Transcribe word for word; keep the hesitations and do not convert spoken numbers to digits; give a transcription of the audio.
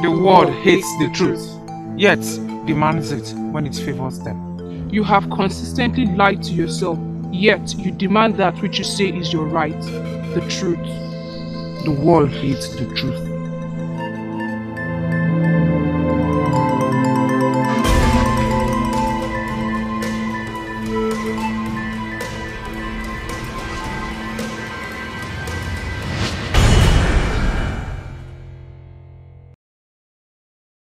The world hates the truth, yet demands it when it favors them. You have consistently lied to yourself, yet you demand that which you say is your right, the truth. The world hates the truth,